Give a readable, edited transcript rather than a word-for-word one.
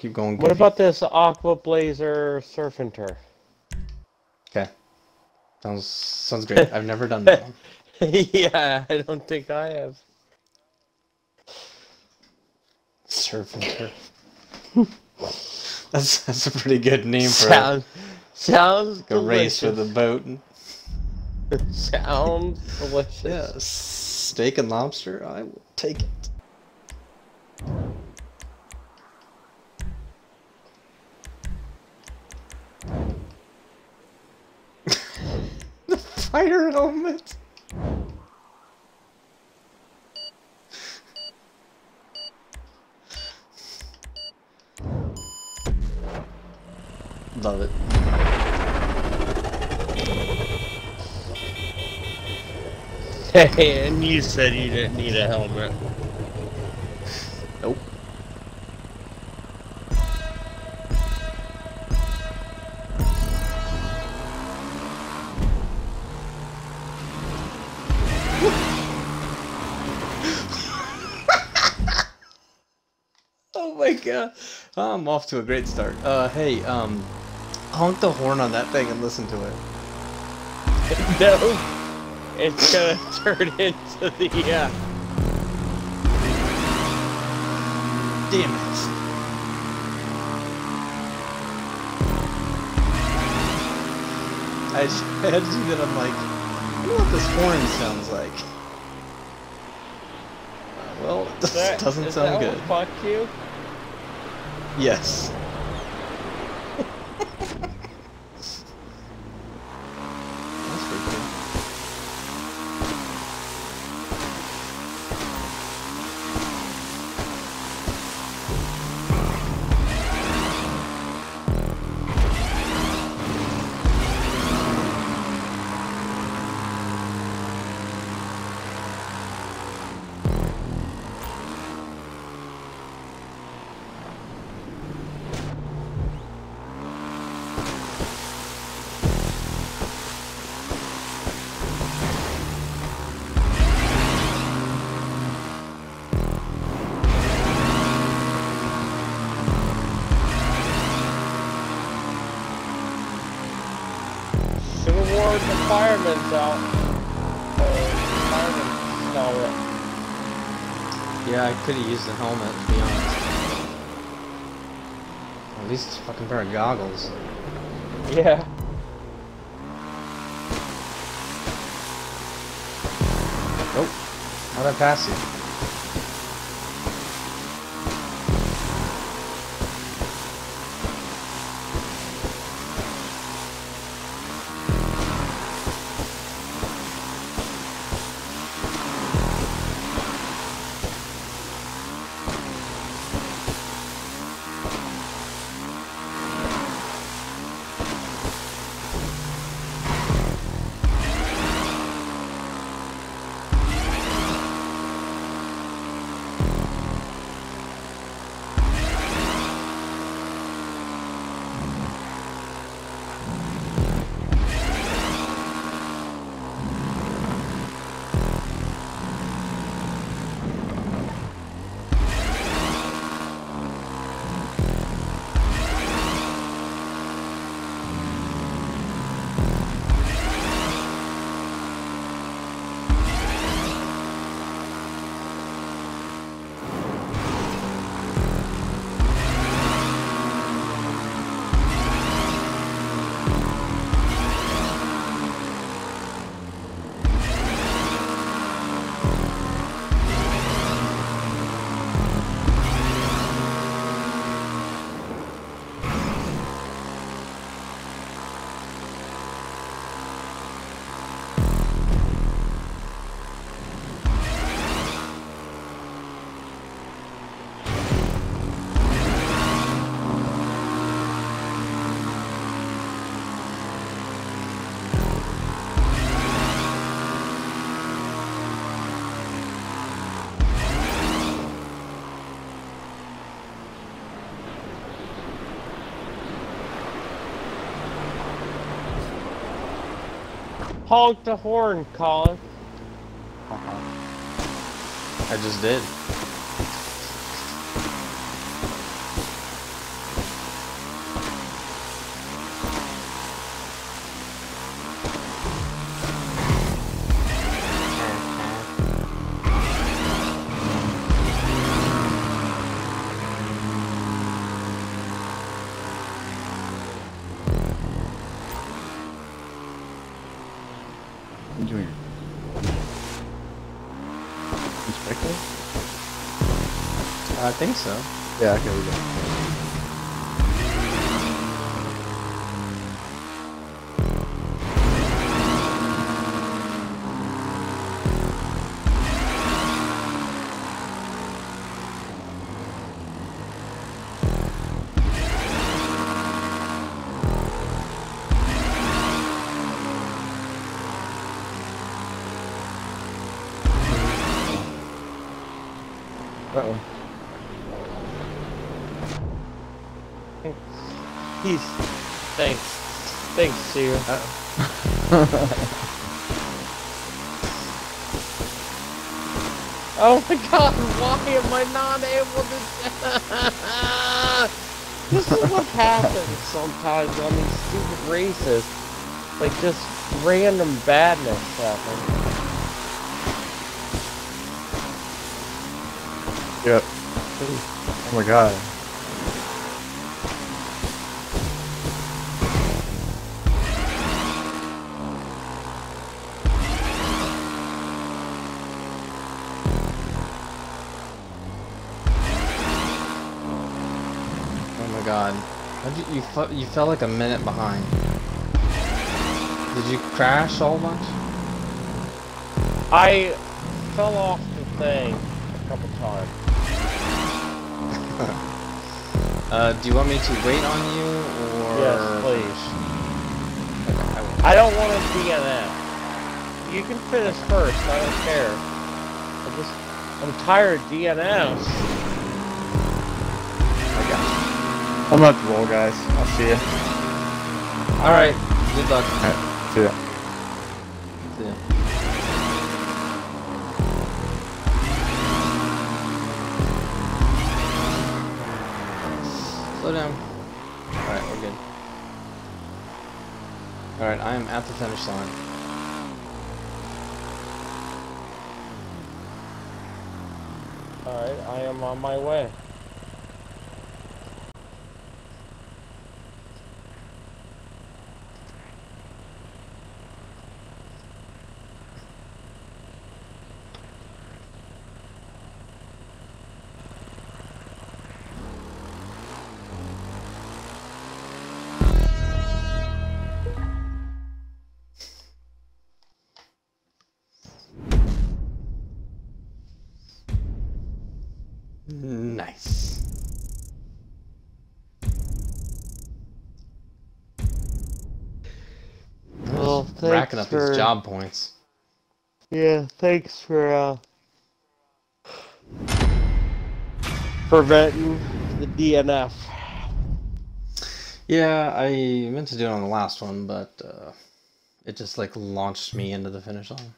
keep going. What about this Aqua Blazer Surfinter? Okay. Sounds great. I've never done that one. Yeah, I don't think I have. Surfinter. That's a pretty good name for it. Sounds delicious. A race with a boat. Sounds delicious. Yeah, steak and lobster, I will take it. The fire helmet. Love it. Hey, and you said you didn't need a helmet. Nope. Oh my god. I'm off to a great start. Hey, honk the horn on that thing and listen to it. No. It's gonna turn into the, damn it. I had to do that, I'm like, I wonder what this horn sounds like. Well, it doesn't sound good. Does that one fuck you? Yes. The fireman's out. Fireman's not it. Yeah, I could've used the helmet, to be honest. At least it's a fucking pair of goggles. Yeah. Nope. How'd I pass you? Honk the horn, Colin. I just did. I think so. Yeah, here we go. Uh-oh. Thanks. Peace. Thanks. Thanks, Sue. Oh my god, why am I not able to... This is what happens sometimes on these stupid races. Like, just random badness happens. Yep. Oh my god. Oh my god. How'd you fell like a minute behind. Did you crash all much? I fell off the thing a couple times. Do you want me to wait on you, or...? Yes, please. Okay, I don't want to be in that. You can finish first, I don't care. I'm tired of DNS. I got you. I'm about to roll, guys. I'll see you. Alright, good luck. Alright, see ya. Slow down. Alright, we're good. Alright, I am at the finish line. Alright, I am on my way. Nice. Well, thanks for... racking up these job points. Yeah, thanks for preventing the DNF. Yeah, I meant to do it on the last one, but it just like launched me into the finish line.